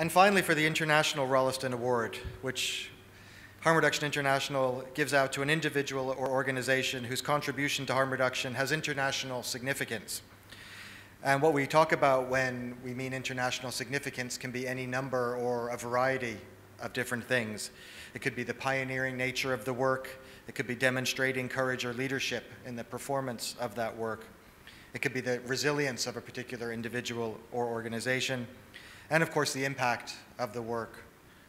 And finally, for the International Rolleston Award, which Harm Reduction International gives out to an individual or organization whose contribution to harm reduction has international significance. And what we talk about when we mean international significance can be any number or a variety of different things. It could be the pioneering nature of the work. It could be demonstrating courage or leadership in the performance of that work. It could be the resilience of a particular individual or organization. And of course, the impact of the work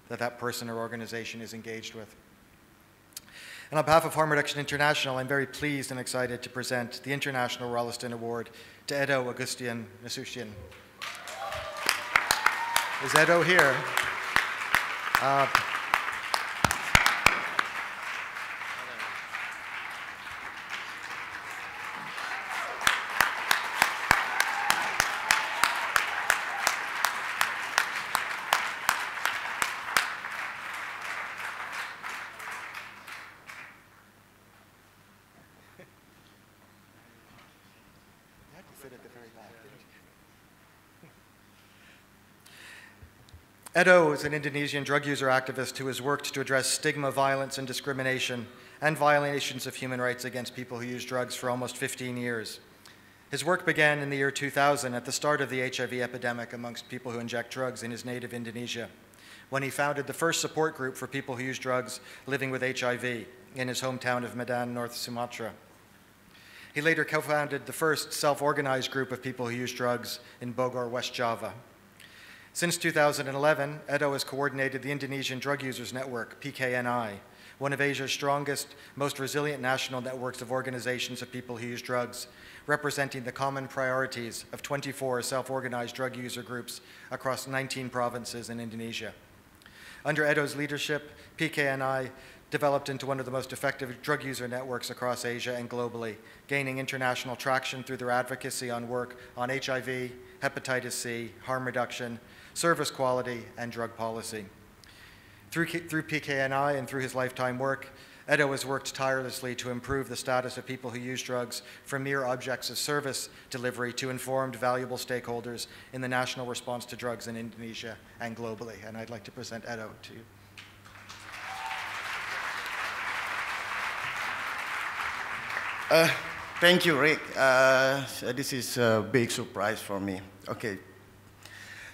that that person or organization is engaged with. And on behalf of Harm Reduction International, I'm very pleased and excited to present the International Rolleston Award to Edo Nasution. Is Edo here? Edo is an Indonesian drug user activist who has worked to address stigma, violence, and discrimination, and violations of human rights against people who use drugs for almost 15 years. His work began in the year 2000 at the start of the HIV epidemic amongst people who inject drugs in his native Indonesia, when he founded the first support group for people who use drugs living with HIV in his hometown of Medan, North Sumatra. He later co-founded the first self-organized group of people who use drugs in Bogor, West Java. Since 2011, Edo has coordinated the Indonesian Drug Users Network, PKNI, one of Asia's strongest, most resilient national networks of organizations of people who use drugs, representing the common priorities of 24 self-organized drug user groups across 19 provinces in Indonesia. Under Edo's leadership, PKNI developed into one of the most effective drug user networks across Asia and globally, gaining international traction through their advocacy on work on HIV, hepatitis C, harm reduction, service quality, and drug policy. Through PKNI and through his lifetime work, Edo has worked tirelessly to improve the status of people who use drugs from mere objects of service delivery to informed, valuable stakeholders in the national response to drugs in Indonesia and globally. And I'd like to present Edo to you. Thank you, Rick. This is a big surprise for me. Okay.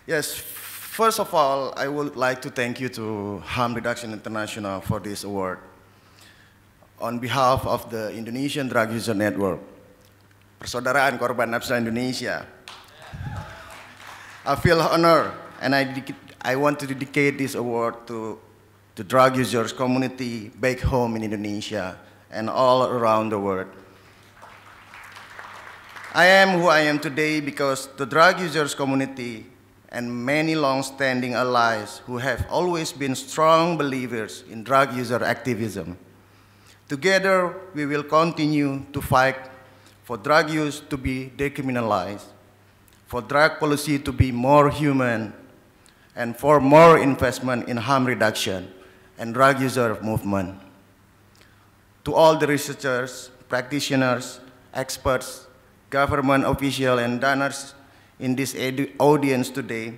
Yes, first of all, I would like to thank you to Harm Reduction International for this award. On behalf of the Indonesian Drug User Network, Persaudaraan Korban Narkoba Indonesia, I feel honored and I want to dedicate this award to the drug users community back home in Indonesia and all around the world. I am who I am today because the drug users community and many long-standing allies who have always been strong believers in drug user activism. Together, we will continue to fight for drug use to be decriminalized, for drug policy to be more human, and for more investment in harm reduction and drug user movement. To all the researchers, practitioners, experts, government officials, and donors, in this audience today,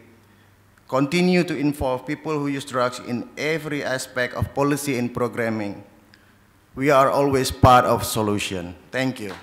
continue to involve people who use drugs in every aspect of policy and programming. We are always part of the solution. Thank you.